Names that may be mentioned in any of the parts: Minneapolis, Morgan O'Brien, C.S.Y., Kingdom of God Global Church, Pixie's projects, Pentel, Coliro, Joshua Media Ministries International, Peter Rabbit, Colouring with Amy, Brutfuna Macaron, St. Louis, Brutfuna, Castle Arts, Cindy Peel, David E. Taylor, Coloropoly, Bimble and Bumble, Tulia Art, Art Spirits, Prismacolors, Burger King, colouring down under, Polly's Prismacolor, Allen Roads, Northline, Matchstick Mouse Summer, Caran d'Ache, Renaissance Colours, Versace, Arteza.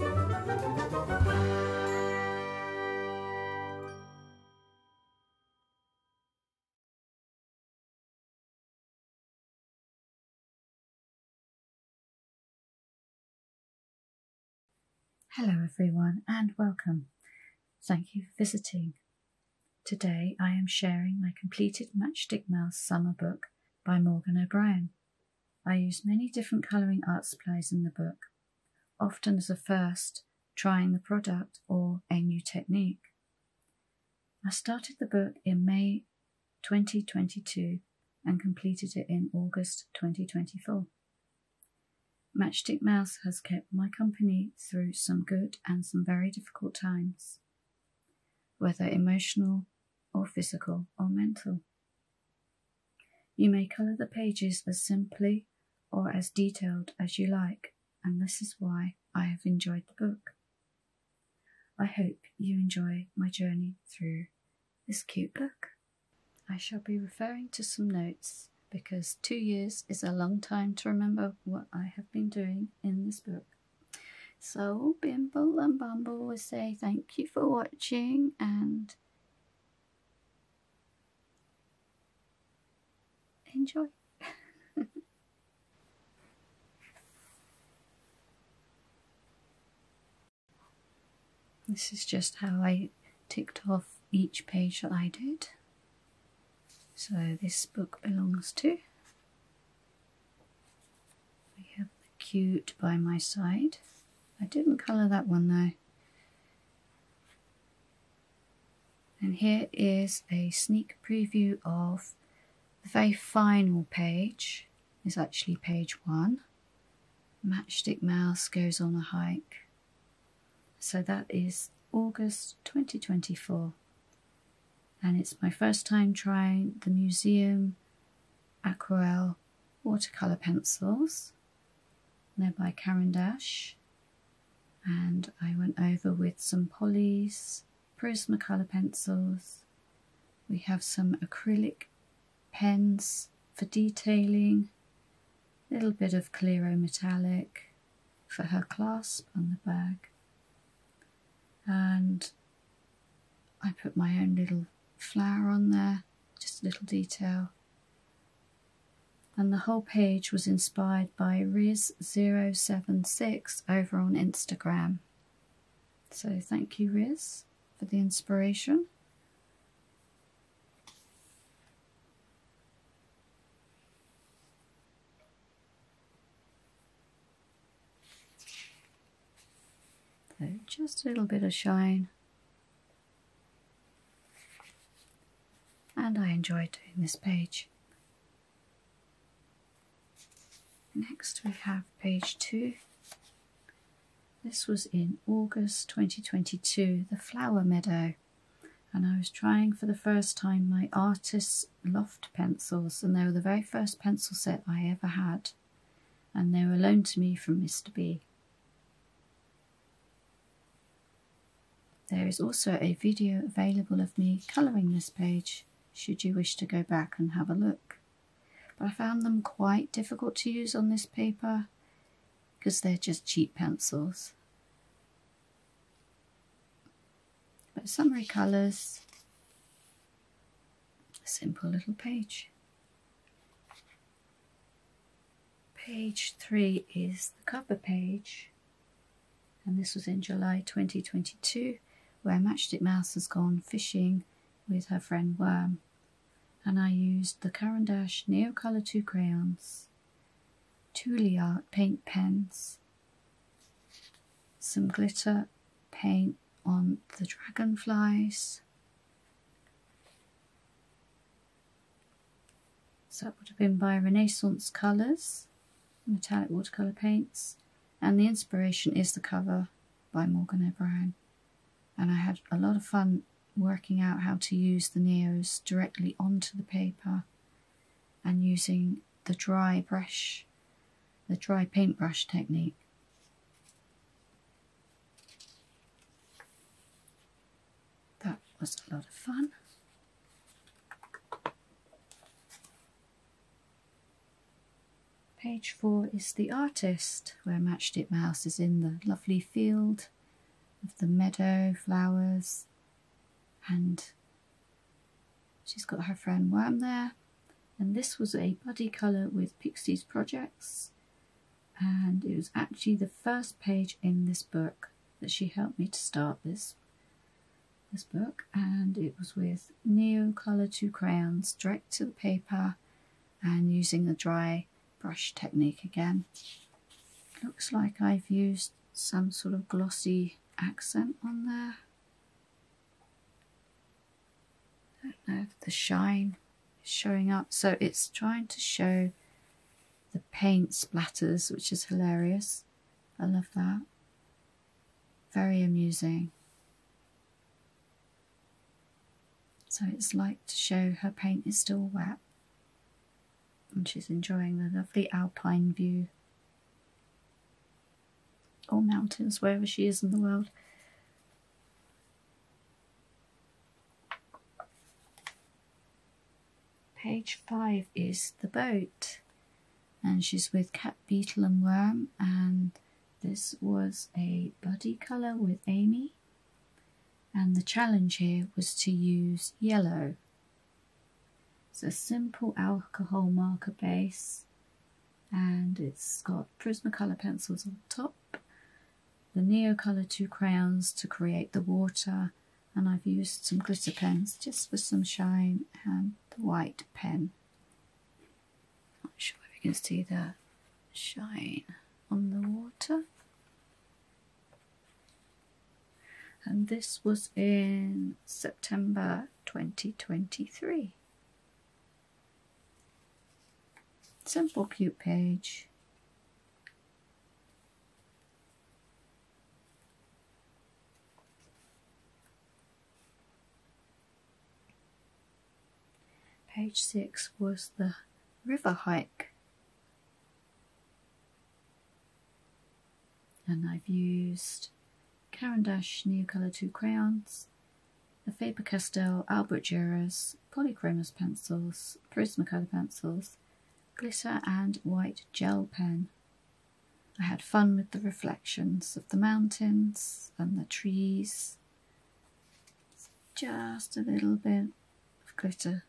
Hello everyone and welcome. Thank you for visiting. Today I am sharing my completed Matchstick Mouse Summer book by Morgan O'Brien. I use many different colouring art supplies in the book, often as a first, trying the product or a new technique. I started the book in May 2022 and completed it in August 2024. Matchstick Mouse has kept my company through some good and some very difficult times, whether emotional or physical or mental. You may colour the pages as simply or as detailed as you like, and this is why I have enjoyed the book. I hope you enjoy my journey through this cute book. I shall be referring to some notes because 2 years is a long time to remember what I have been doing in this book. So Bimble and Bumble will say thank you for watching and enjoy. This is just how I ticked off each page that I did. So this book belongs to. We have the cute by my side. I didn't colour that one though. And here is a sneak preview of the very final page. It's actually page 1. Matchstick Mouse goes on a hike. So that is August 2024, and it's my first time trying the Museum Aquarelle watercolour pencils. They're by Caran d'Ache, and I went over with some Polly's Prismacolor pencils. We have some acrylic pens for detailing, a little bit of Coliro metallic for her clasp on the bag. And I put my own little flower on there, just a little detail. And the whole page was inspired by rizz076 over on Instagram. So thank you, Riz, for the inspiration. So just a little bit of shine, and I enjoy doing this page. Next we have page 2. This was in August 2022, the flower meadow, and I was trying for the first time my Artist's Loft pencils, and they were the very first pencil set I ever had, and they were loaned to me from Mr. B. There is also a video available of me colouring this page, should you wish to go back and have a look. But I found them quite difficult to use on this paper, because they're just cheap pencils. But summary colours, a simple little page. Page 3 is the cover page, and this was in July 2022. Where Matchstick Mouse has gone fishing with her friend Worm, and I used the Caran d'Ache Neo Colour 2 crayons, Tulia Art paint pens, some glitter paint on the dragonflies. So that would have been by Renaissance Colours, metallic watercolour paints, and the inspiration is the cover by Morgan O'Brien. And I had a lot of fun working out how to use the Neos directly onto the paper and using the dry paintbrush technique. That was a lot of fun. Page 4 is The Artist, where Matchstick Mouse is in the lovely field of the meadow flowers, and she's got her friend Worm there. And this was a buddy colour with Pixie's Projects, and it was actually the first page in this book that she helped me to start this book, and it was with Neo Colour 2 crayons direct to the paper and using the dry brush technique again. Looks like I've used some sort of glossy accent on there. I don't know if the shine is showing up, so it's trying to show the paint splatters, which is hilarious. I love that. Very amusing. So it's like to show her paint is still wet, and she's enjoying the lovely alpine view, or mountains, wherever she is in the world. Page 5 is The Boat, and she's with Cat, Beetle and Worm, and this was a buddy colour with Amy, and the challenge here was to use yellow. It's a simple alcohol marker base, and it's got Prismacolor pencils on top, the Neo Colour 2 crayons to create the water, and I've used some glitter pens just for some shine, and the white pen. Not sure if you can see the shine on the water. And this was in September 2023. Simple, cute page. Page 6 was The River Hike, and I've used Caran d'Ache Neo Colour 2 crayons, the Faber-Castell Albrecht Dürer's, Polychromos pencils, Prismacolor pencils, glitter and white gel pen. I had fun with the reflections of the mountains and the trees. Just a little bit of glitter.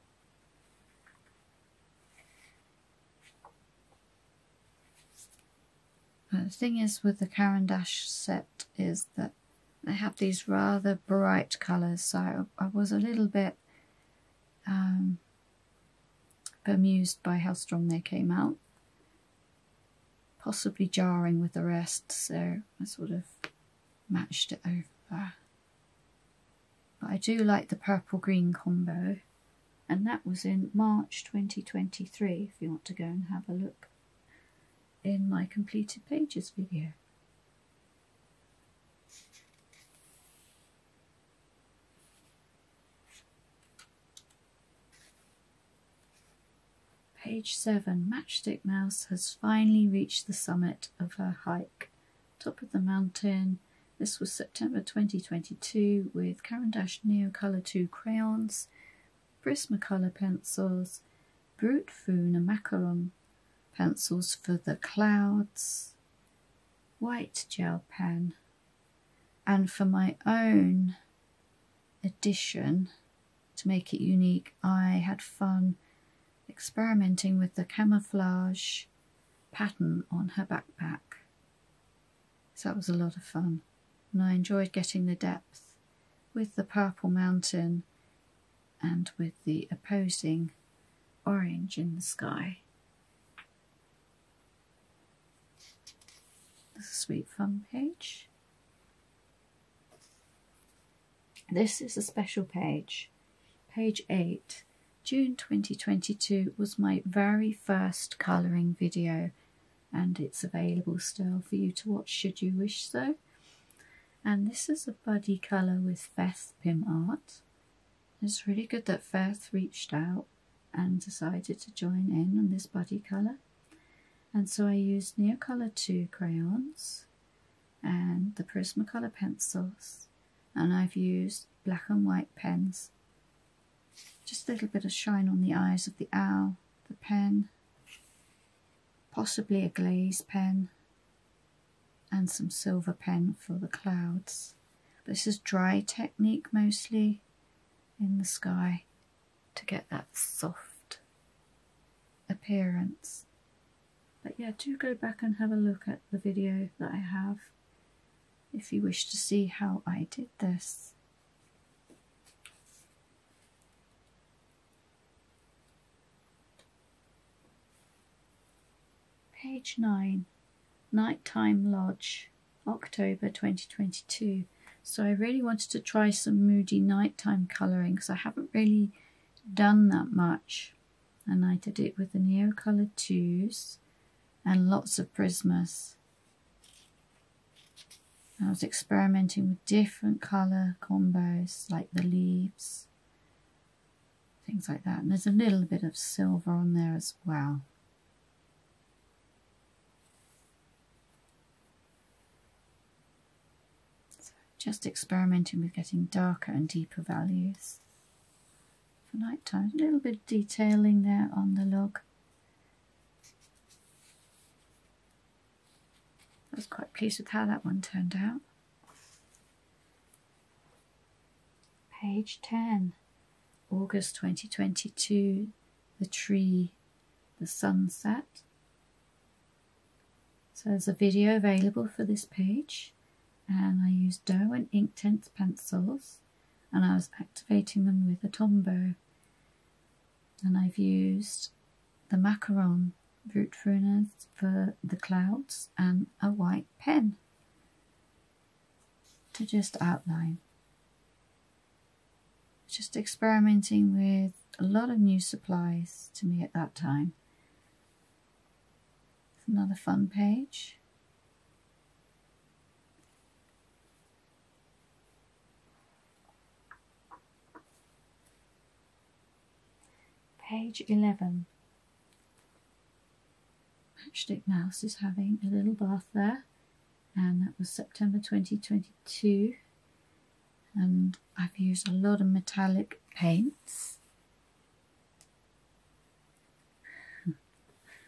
But the thing is with the Caran d'Ache set is that they have these rather bright colours, so I was a little bit bemused by how strong they came out, possibly jarring with the rest, so I sort of matched it over. But I do like the purple-green combo, and that was in March 2023, if you want to go and have a look in my completed pages video. Page 7, Matchstick Mouse has finally reached the summit of her hike, top of the mountain. This was September 2022 with Caran d'Ache Neo Colour 2 crayons, Prismacolor pencils, Brutfuna Macaron pencils for the clouds, white gel pen, and for my own edition, to make it unique, I had fun experimenting with the camouflage pattern on her backpack. So that was a lot of fun, and I enjoyed getting the depth with the purple mountain and with the opposing orange in the sky. A sweet fun page. This is a special page. Page 8, June 2022 was my very first colouring video, and it's available still for you to watch should you wish so. And this is a buddy colour with Feth Pym Art. It's really good that Feth reached out and decided to join in on this buddy colour. And so I used Neo Colour 2 crayons and the Prismacolor pencils, and I've used black and white pens. Just a little bit of shine on the eyes of the owl, the pen, possibly a glaze pen and some silver pen for the clouds. This is dry technique, mostly in the sky, to get that soft appearance. But yeah, do go back and have a look at the video that I have if you wish to see how I did this. Page 9, Nighttime Lodge, October 2022. So I really wanted to try some moody nighttime colouring because I haven't really done that much. And I did it with the Neo Colour 2s and lots of Prismas. I was experimenting with different colour combos, like the leaves, things like that. And there's a little bit of silver on there as well. Just experimenting with getting darker and deeper values for nighttime. A little bit of detailing there on the log. I was quite pleased with how that one turned out. Page 10, August 2022, The Tree, The Sunset. So there's a video available for this page. And I used Derwent Inktense pencils, and I was activating them with a Tombow. And I've used the Macaron Brutfuna for the clouds and a white pen to just outline. Just experimenting with a lot of new supplies to me at that time. It's another fun page. Page 11. Matchstick Mouse is having a little bath there, and that was September 2022. And I've used a lot of metallic paints.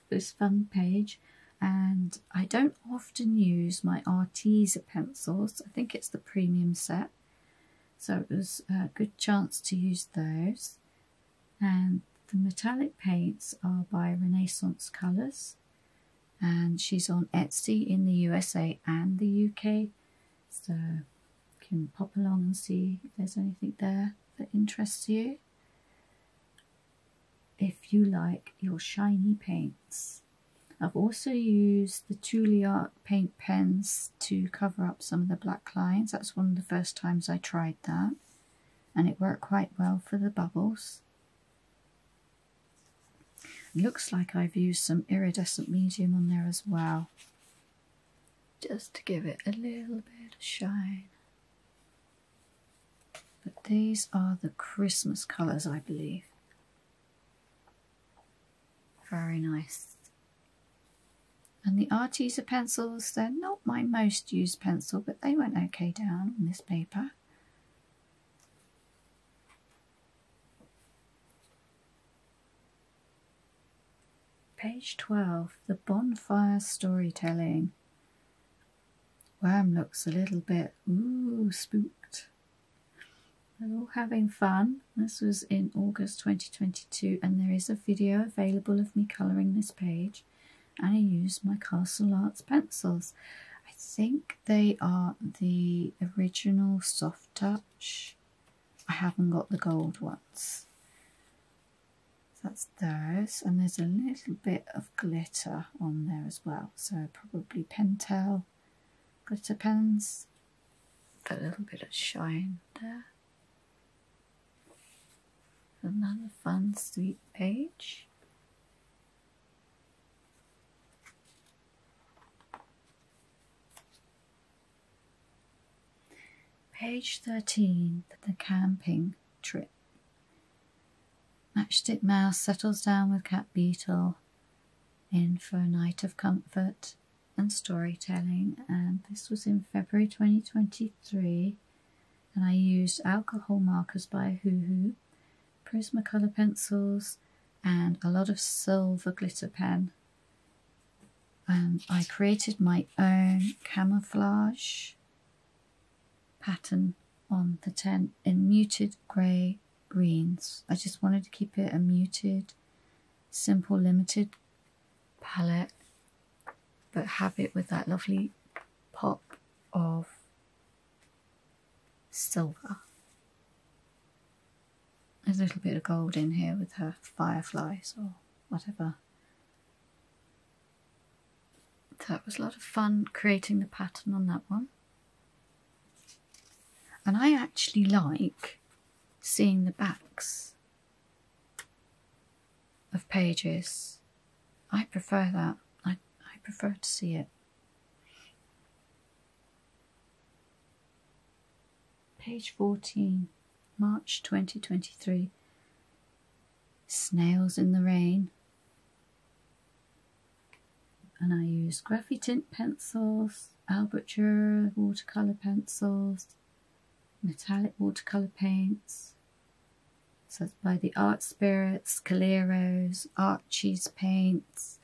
This fun page, and I don't often use my Arteza pencils. I think it's the premium set, so it was a good chance to use those. And the metallic paints are by Renaissance Colours, and she's on Etsy in the USA and the UK, so you can pop along and see if there's anything there that interests you, if you like your shiny paints. I've also used the Tulia Art paint pens to cover up some of the black lines. That's one of the first times I tried that, and it worked quite well for the bubbles. Looks like I've used some iridescent medium on there as well, just to give it a little bit of shine. But these are the Christmas colours, I believe. Very nice. And the Arteza pencils, they're not my most used pencil, but they went okay down on this paper. Page 12, The Bonfire Storytelling. Worm looks a little bit, spooked. They're all having fun. This was in August 2022, and there is a video available of me colouring this page, and I used my Castle Arts pencils. I think they are the original soft touch. I haven't got the gold ones. That's those, and there's a little bit of glitter on there as well, so probably Pentel glitter pens. A little bit of shine there. Another fun, sweet page. Page 13, The Camping Trip. Matchstick Mouse settles down with Cat Beetle in for a night of comfort and storytelling, and this was in February 2023, and I used alcohol markers by Hoohoo, Prismacolor pencils, and a lot of silver glitter pen I created my own camouflage pattern on the tent in muted grey greens. I just wanted to keep it a muted, simple, limited palette, but have it with that lovely pop of silver. There's a little bit of gold in here with her fireflies or whatever. That was a lot of fun creating the pattern on that one. And I actually like seeing the backs of pages. I prefer that. I prefer to see it. Page 14, March 2023. Snails in the rain. And I use Graphy Tint pencils, Albrecht Dürer watercolour pencils, metallic watercolour paints. So it's by the Art Spirits, Coliro's, Archie's Paints.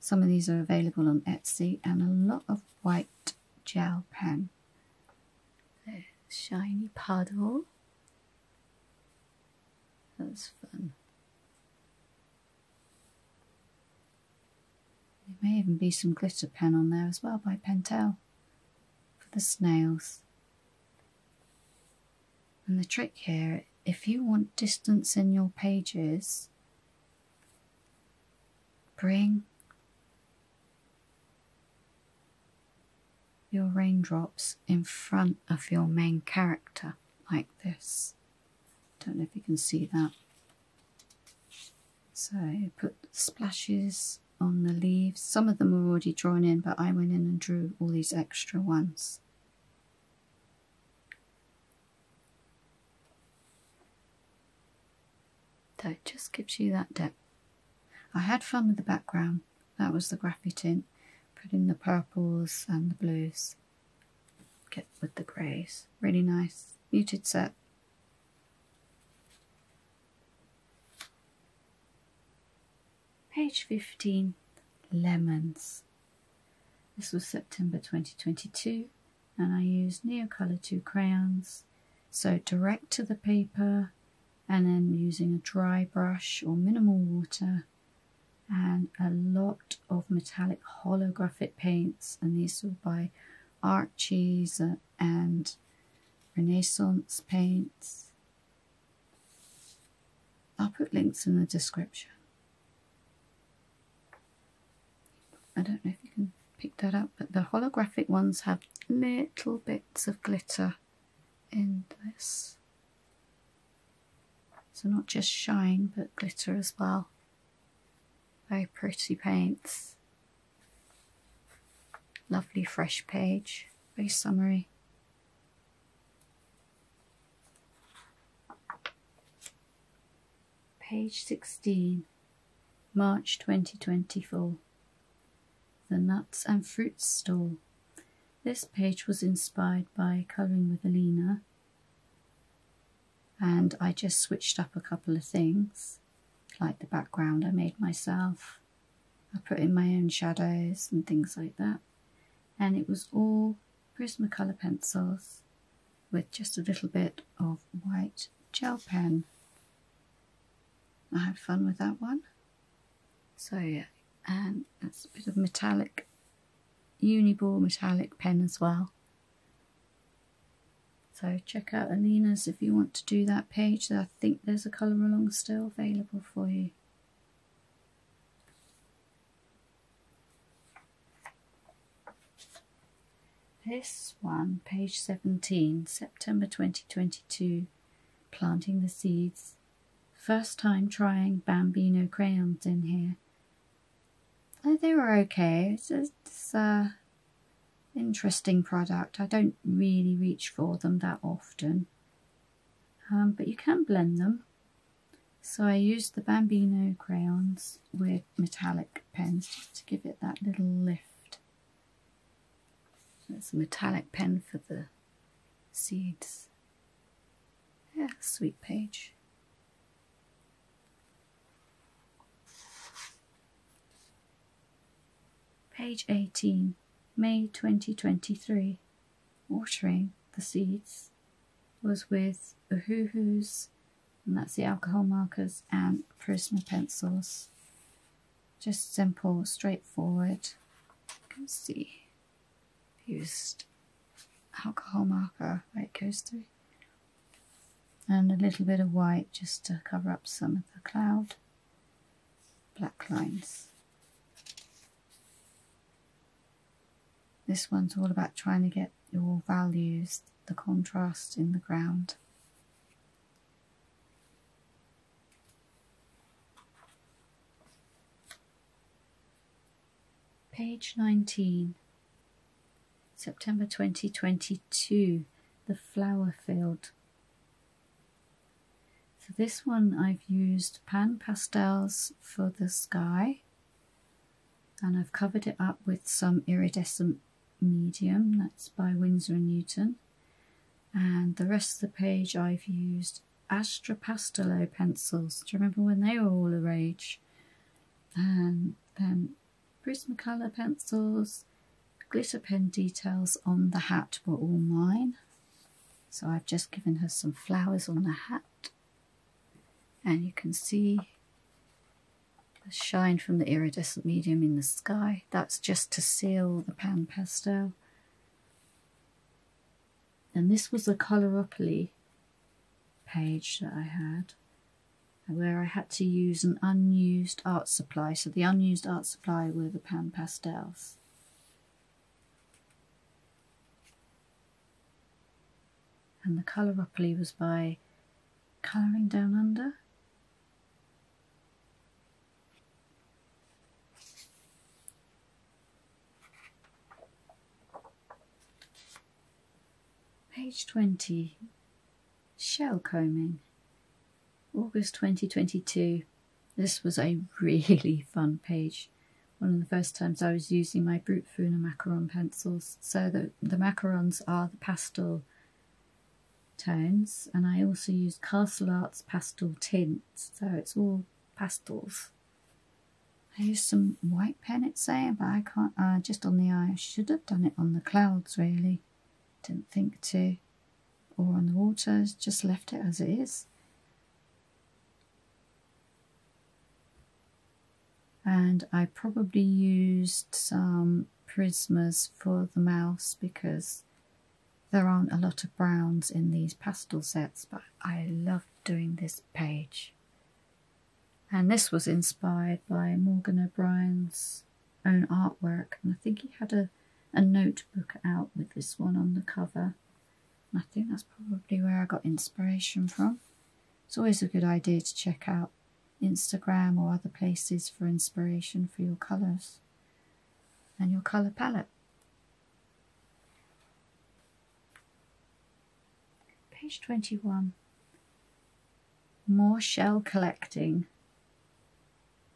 Some of these are available on Etsy, and a lot of white gel pen. There's a shiny puddle. That's fun. There may even be some glitter pen on there as well by Pentel for the snails. And the trick here, if you want distance in your pages, bring your raindrops in front of your main character, like this. Don't know if you can see that. So put splashes on the leaves. Some of them were already drawn in, but I went in and drew all these extra ones. So it just gives you that depth. I had fun with the background. That was the Graphy Tint. Put in the purples and the blues. Get with the greys. Really nice. Muted set. Page 15, Lemons. This was September 2022, and I used Neo Colour 2 crayons. So direct to the paper, and then using a dry brush or minimal water, and a lot of metallic holographic paints, and these were by Archie's and Renaissance Paints. I'll put links in the description. I don't know if you can pick that up, but the holographic ones have little bits of glitter in this. So not just shine, but glitter as well. Very pretty paints. Lovely fresh page, very summery. Page 16, March 2024. The Nuts and Fruits Stall. This page was inspired by Colouring with Alena, and I just switched up a couple of things, like the background I made myself. I put in my own shadows and things like that, and it was all Prismacolor pencils with just a little bit of white gel pen. I had fun with that one. So yeah. And that's a bit of metallic, uniball metallic pen as well. So check out Alena's if you want to do that page. I think there's a colour along still available for you. This one, page 17, September 2022, Planting the Seeds. First time trying Bambino crayons in here. They were okay. It's an interesting product. I don't really reach for them that often, but you can blend them. So I used the Bambino crayons with metallic pens just to give it that little lift. That's a metallic pen for the seeds. Yeah, sweet page. Page 18, May 2023. Watering the seeds was with Uhuhu's, and that's the alcohol markers, and Prisma pencils. Just simple, straightforward. You can see used alcohol marker where it goes through, and a little bit of white just to cover up some of the cloud black lines. This one's all about trying to get your values, the contrast in the ground. Page 19, September 2022, The Flower Field. So this one I've used Pan Pastels for the sky, and I've covered it up with some iridescent medium, that's by Winsor & Newton, and the rest of the page I've used Astrapastello pencils. Do you remember when they were all the rage? And then Prismacolor pencils, glitter pen details on the hat were all mine, so I've just given her some flowers on the hat, and you can see the shine from the iridescent medium in the sky. That's just to seal the Pan Pastel. And this was the Coloropoly page that I had, where I had to use an unused art supply. So the unused art supply were the Pan Pastels. And the Coloropoly was by Colouring Down Under. Page 20, Shell Combing. August 2022, this was a really fun page. One of the first times I was using my Brutfuna Macaron pencils. So the macarons are the pastel tones, and I also used Castle Arts pastel tints, so it's all pastels. I used some white pen, it's saying, but I can't, just on the eye. I should have done it on the clouds really, didn't think to, or on the water, just left it as it is. And I probably used some Prismas for the mouse because there aren't a lot of browns in these pastel sets, but I loved doing this page. And this was inspired by Morgan O'Brien's own artwork, and I think he had a notebook out with this one on the cover, and I think that's probably where I got inspiration from. It's always a good idea to check out Instagram or other places for inspiration for your colours and your colour palette. Page 21, More Shell Collecting.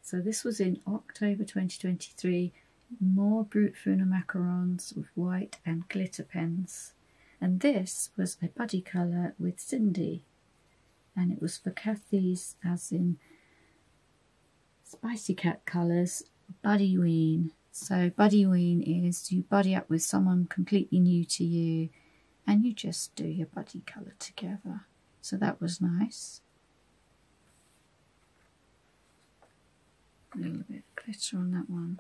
So this was in October 2023, more Brutfuna macarons with white and glitter pens, and this was a buddy colour with Cindy, and it was for Kathy's, as in Spicy Cat Colours, Buddyween. So Buddyween is you buddy up with someone completely new to you and you just do your buddy colour together. So that was nice. A little bit of glitter on that one.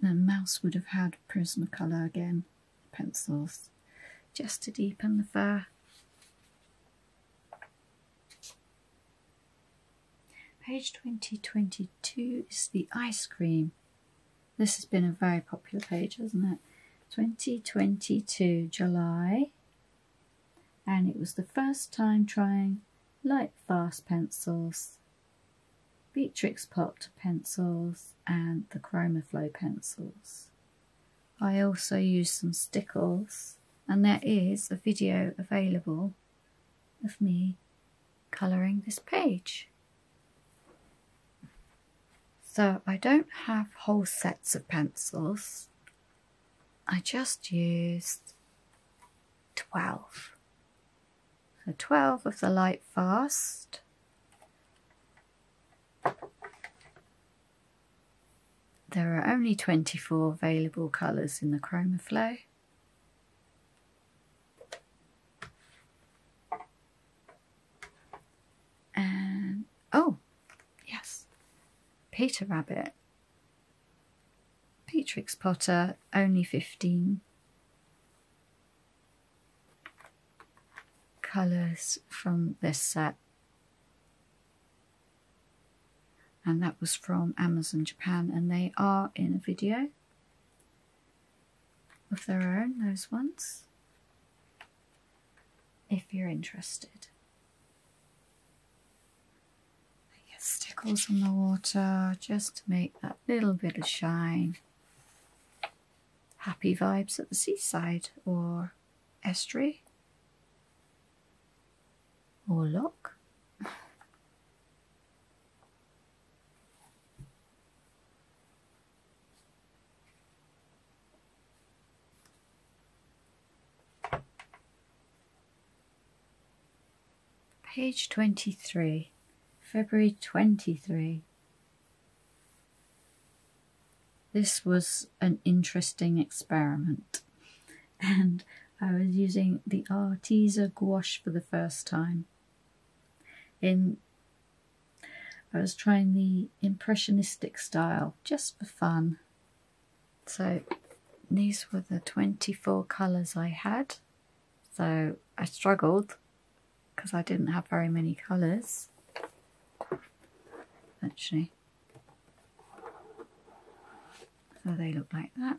The mouse would have had Prismacolor again, pencils, just to deepen the fur. Page 2022 is the ice cream. This has been a very popular page, hasn't it? 2022 July, and it was the first time trying light fast pencils, Beatrix Popped pencils and the Chromaflow pencils. I also used some Stickles, and there is a video available of me colouring this page. So I don't have whole sets of pencils, I just used 12. So 12 of the light fast. There are only 24 available colours in the Chroma Flow. And, oh, yes, Peter Rabbit. Petrix Potter, only 15 colours from this set. And that was from Amazon Japan, and they are in a video of their own, those ones, if you're interested. I get Stickles on the water just to make that little bit of shine. Happy vibes at the seaside or estuary or lock. Page 23, February 23. This was an interesting experiment, and I was using the Arteza gouache for the first time. I was trying the impressionistic style just for fun. So these were the 24 colours I had. So I struggled, because I didn't have very many colours, actually. So they look like that.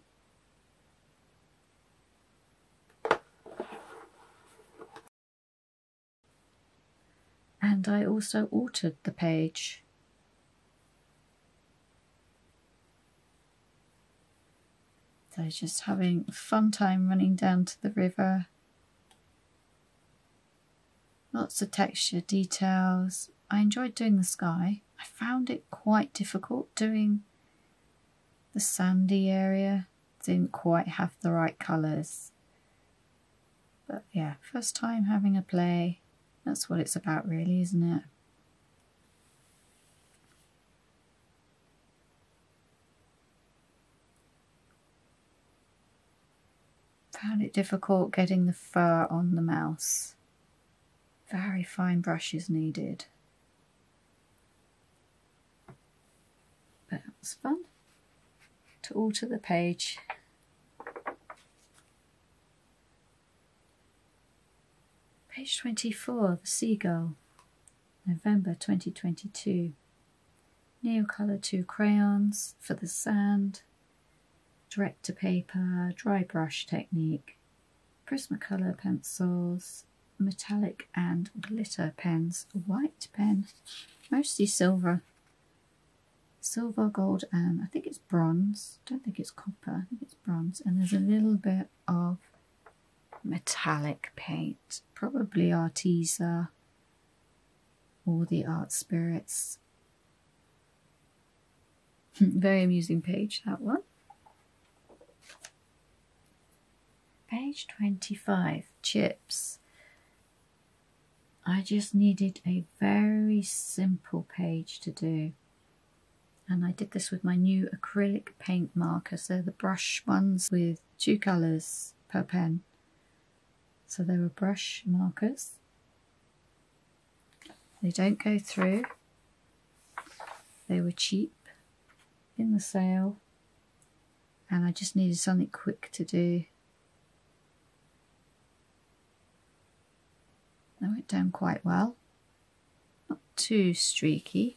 And I also altered the page. So just having a fun time running down to the river. Lots of texture details. I enjoyed doing the sky. I found it quite difficult doing the sandy area. Didn't quite have the right colours. But yeah, first time having a play. That's what it's about really, isn't it? Found it difficult getting the fur on the mouse. Very fine brushes needed. But that was fun to alter the page. Page 24, The Seagull, November 2022. Neo Colour 2 crayons for the sand, direct to paper, dry brush technique, Prismacolor pencils, metallic and glitter pens, a white pen, mostly silver, gold, and I think it's bronze. I don't think it's copper, I think it's bronze, and there's a little bit of metallic paint, probably Arteza or the Art Spirits. Very amusing page, that one. Page 25, Chips. I just needed a very simple page to do, and I did this with my new acrylic paint marker, so the brush ones with 2 colours per pen, so they were brush markers. They don't go through, they were cheap in the sale, and I just needed something quick to do. They went down quite well, not too streaky,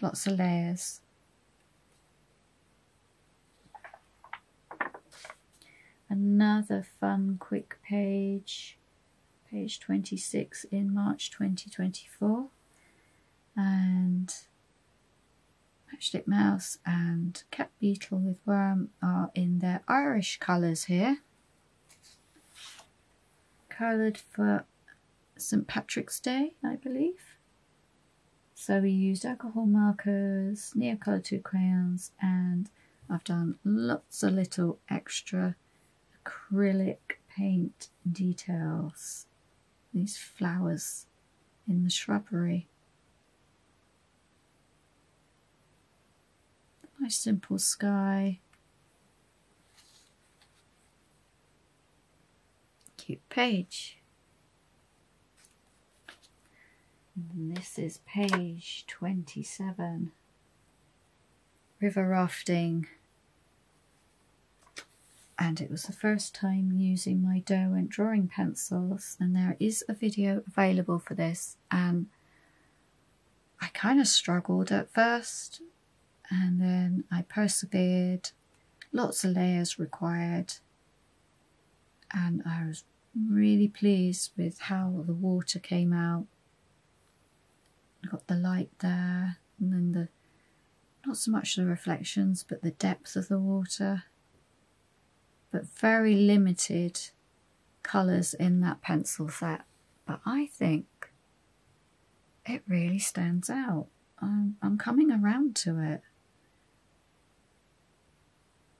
lots of layers. Another fun quick page, page 26 in March 2024, and Matchstick Mouse and Cat Beetle with Worm are in their Irish colours here. Coloured for St. Patrick's Day, I believe. So we used alcohol markers, Neo Colour 2 crayons, and I've done lots of little extra acrylic paint details. These flowers in the shrubbery. Nice simple sky. Cute page. And this is page 27. River rafting. And it was the first time using my Derwent drawing pencils, and there is a video available for this, and I kind of struggled at first and then I persevered. Lots of layers required, and I was really pleased with how the water came out. I got the light there, and then the, not so much the reflections but the depth of the water. But very limited colours in that pencil set, but I think it really stands out. I'm coming around to it.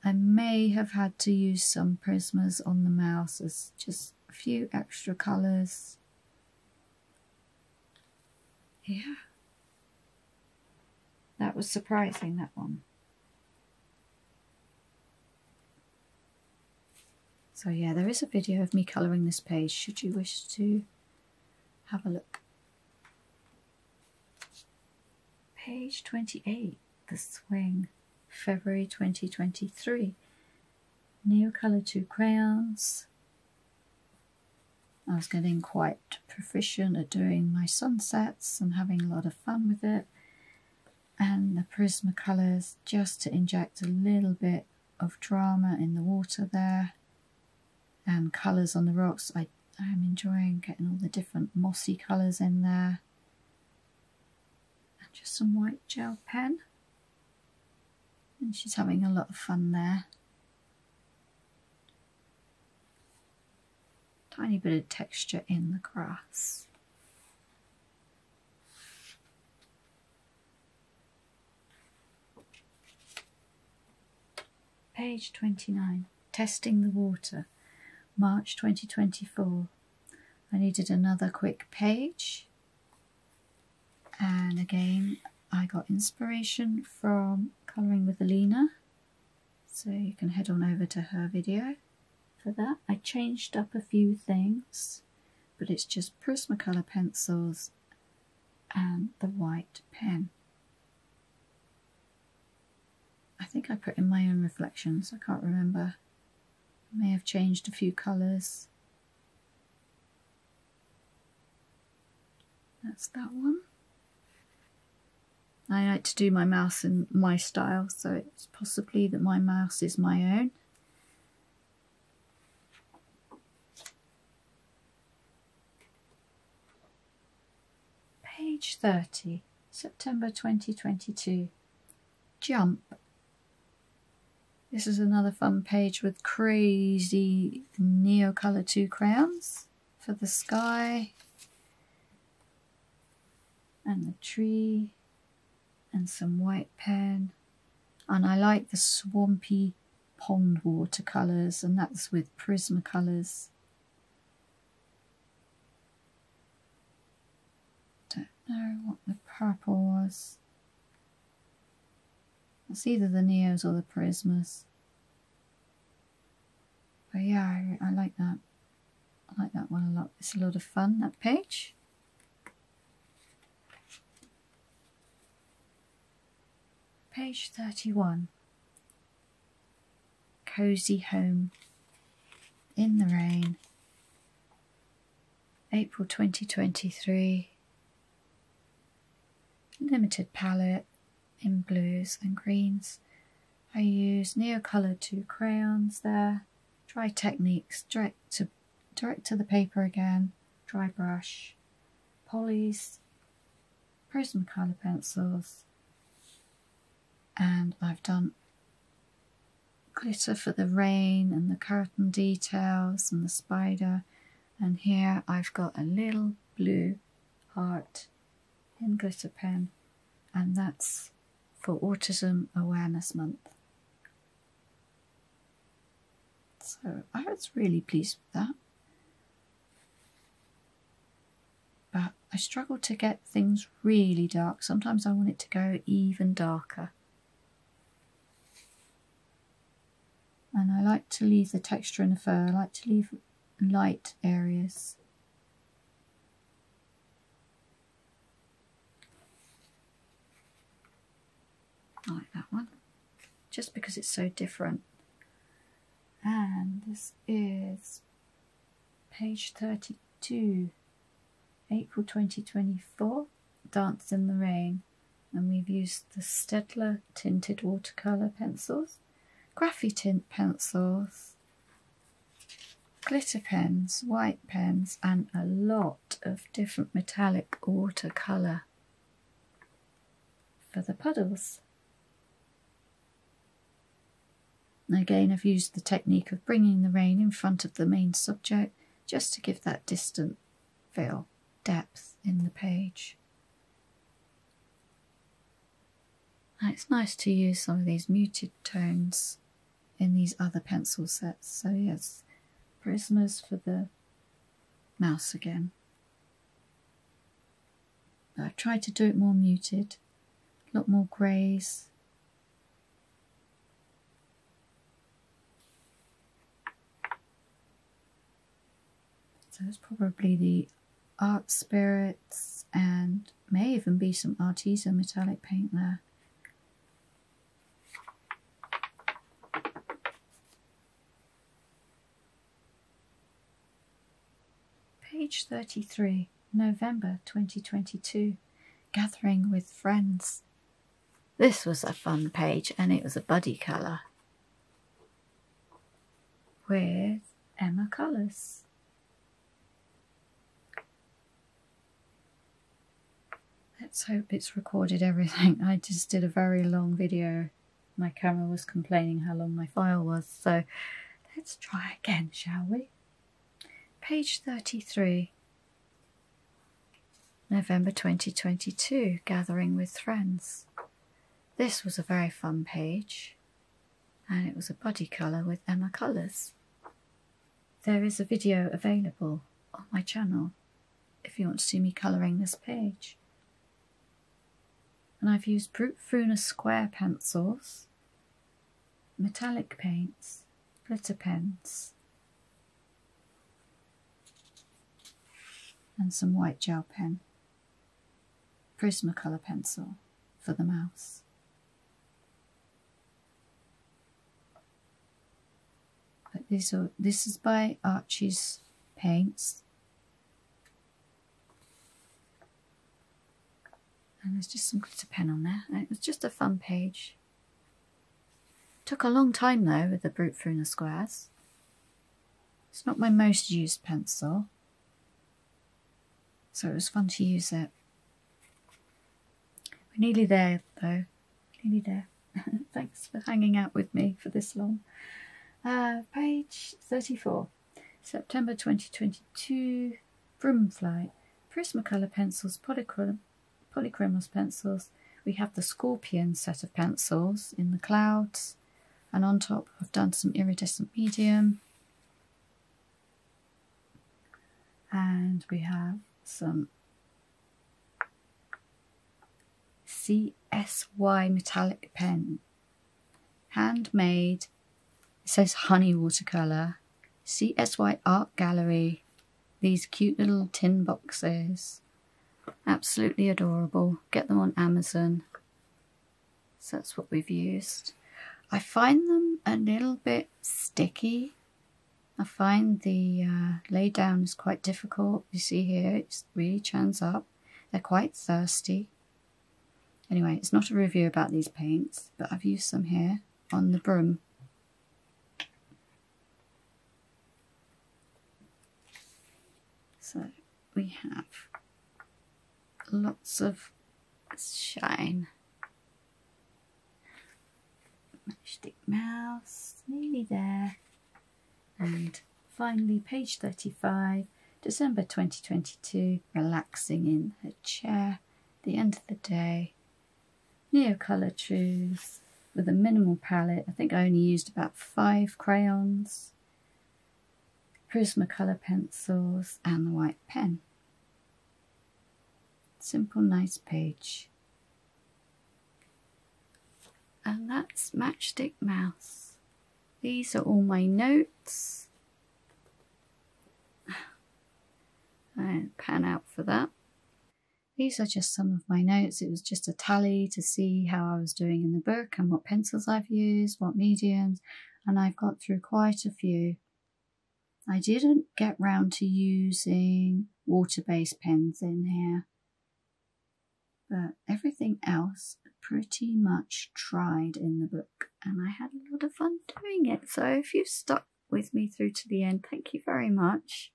I may have had to use some Prismas on the mouse as just a few extra colours. Yeah, that was surprising, that one. So yeah, there is a video of me colouring this page, should you wish to have a look. Page 28, The Swing, February 2023. Neo Colour 2 crayons. I was getting quite proficient at doing my sunsets and having a lot of fun with it. And the Prismacolors, just to inject a little bit of drama in the water there. And colours on the rocks. I'm enjoying getting all the different mossy colours in there. And just some white gel pen. And she's having a lot of fun there. Tiny bit of texture in the grass. Page 29, Testing the Water. March 2024. I needed another quick page, and again I got inspiration from Colouring with Alena, so you can head on over to her video for that. I changed up a few things, but it's just Prismacolor pencils and the white pen. I think I put in my own reflections, I can't remember. May have changed a few colours. That's that one. I like to do my mouse in my style, so it's possibly that my mouse is my own. Page 30, September 2022. Jump. This is another fun page with crazy Neo Colour 2 crayons for the sky and the tree and some white pen. And I like the swampy pond watercolours, and that's with Prismacolors. Don't know what the purple was. It's either the Neos or the Prismas. But yeah, I like that. I like that one a lot. It's a lot of fun, that page. Page 31. Cozy Home. In the Rain. April 2023. Limited palette. In blues and greens. I use Neo Colour 2 crayons there, dry techniques, direct to the paper again, dry brush, polys, Prismacolor pencils, and I've done glitter for the rain and the curtain details and the spider, and here I've got a little blue heart in glitter pen, and that's for Autism Awareness Month. So I was really pleased with that. But I struggle to get things really dark. Sometimes I want it to go even darker. And I like to leave the texture in the fur. I like to leave light areas. I like that one, just because it's so different. And this is page 32, April 2024, Dance in the Rain. And we've used the Staedtler tinted watercolour pencils, Graphy tint pencils, glitter pens, white pens, and a lot of different metallic watercolour for the puddles. Again, I've used the technique of bringing the rain in front of the main subject just to give that distant feel, depth in the page. And it's nice to use some of these muted tones in these other pencil sets. So yes, Prismas for the mouse again. But I've tried to do it more muted, a lot more greys. So it's probably the Art Spirits, and may even be some Arteza metallic paint there. Page 33, November 2022, Gathering with Friends. This was a fun page, and it was a buddy colour with Emma Colours. Let's hope it's recorded everything. I just did a very long video. My camera was complaining how long my file was, so let's try again, shall we? Page 33, November 2022, Gathering with Friends. This was a very fun page, and it was a buddy colour with Emma Colours. There is a video available on my channel if you want to see me colouring this page. And I've used Brutfuna square pencils, metallic paints, glitter pens, and some white gel pen, Prismacolor pencil for the mouse. But this is by Archie's Paints. And there's just some glitter pen on there. It was just a fun page. Took a long time though with the Brutfuna squares. It's not my most used pencil, so it was fun to use it. We're nearly there though. Nearly there. Thanks for hanging out with me for this long. Page 34, September 2022, Broomfly, Prismacolor pencils, Polychromos pencils. We have the Scorpion set of pencils in the clouds, and on top I've done some iridescent medium, and we have some C.S.Y. metallic pen, handmade. It says Honey watercolour, C.S.Y. Art Gallery. These cute little tin boxes, absolutely adorable. Get them on Amazon. So that's what we've used. I find them a little bit sticky. I find the lay down is quite difficult. You see here, it really churns up. They're quite thirsty. Anyway, it's not a review about these paints, but I've used some here on the broom. So we have lots of shine. Matchstick Mouse, nearly there. And finally, page 35, December 2022, Relaxing in Her Chair, the end of the day. Neo Colour 2 with a minimal palette. I think I only used about 5 crayons. Prismacolor pencils and the white pen. Simple, nice page. And that's Matchstick Mouse. These are all my notes. I'll pan out for that. These are just some of my notes. It was just a tally to see how I was doing in the book and what pencils I've used, what mediums, and I've got through quite a few. I didn't get round to using water-based pens in here, but everything else pretty much tried in the book, and I had a lot of fun doing it. So if you've stuck with me through to the end, thank you very much.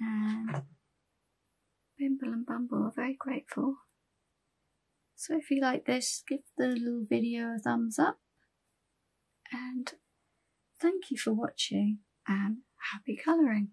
And Bimble and Bumble are very grateful. So if you like this, give the little video a thumbs up, and thank you for watching, and happy colouring.